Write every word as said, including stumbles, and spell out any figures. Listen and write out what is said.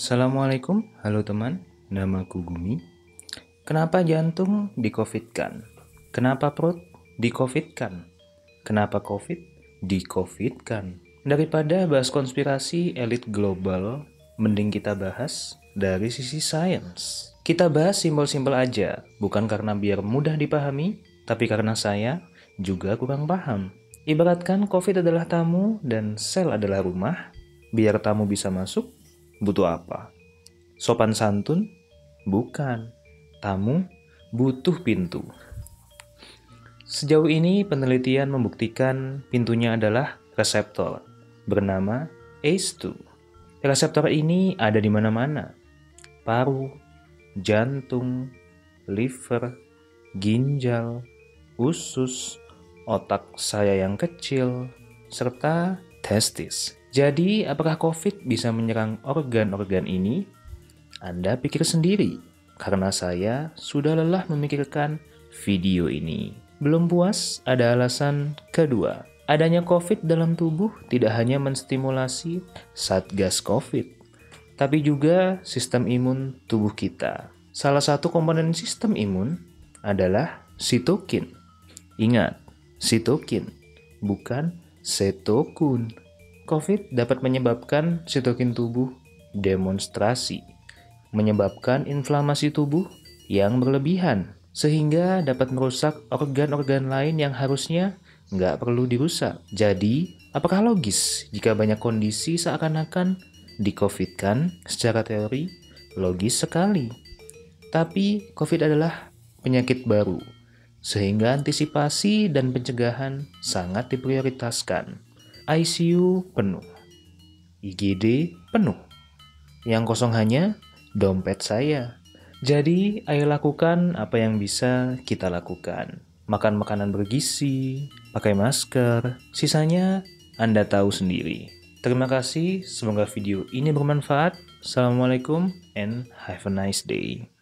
Assalamualaikum, halo teman, namaku Gumi. Kenapa jantung di-COVID-kan? Kenapa perut di-COVID-kan? Kenapa COVID di-COVID-kan? Daripada bahas konspirasi elit global, mending kita bahas dari sisi sains. Kita bahas simpel-simpel aja, bukan karena biar mudah dipahami, tapi karena saya juga kurang paham. Ibaratkan COVID adalah tamu dan sel adalah rumah. Biar tamu bisa masuk, butuh apa? Sopan santun? Bukan. Tamu butuh pintu. Sejauh ini penelitian membuktikan pintunya adalah reseptor bernama A C E two. Reseptor ini ada di mana-mana. Paru, jantung, liver, ginjal, usus, otak saya yang kecil, serta testis. Jadi, apakah COVID bisa menyerang organ-organ ini? Anda pikir sendiri, karena saya sudah lelah memikirkan video ini. Belum puas, ada alasan kedua. Adanya COVID dalam tubuh tidak hanya menstimulasi satgas COVID, tapi juga sistem imun tubuh kita. Salah satu komponen sistem imun adalah sitokin. Ingat, sitokin, bukan setokun. COVID dapat menyebabkan sitokin tubuh demonstrasi, menyebabkan inflamasi tubuh yang berlebihan, sehingga dapat merusak organ-organ lain yang harusnya nggak perlu dirusak. Jadi, apakah logis jika banyak kondisi seakan-akan di-COVID-kan? Secara teori, logis sekali. Tapi, COVID adalah penyakit baru, sehingga antisipasi dan pencegahan sangat diprioritaskan. I C U penuh, I G D penuh, yang kosong hanya dompet saya. Jadi ayo lakukan apa yang bisa kita lakukan. Makan makanan bergizi, pakai masker, sisanya Anda tahu sendiri. Terima kasih, semoga video ini bermanfaat. Assalamualaikum and have a nice day.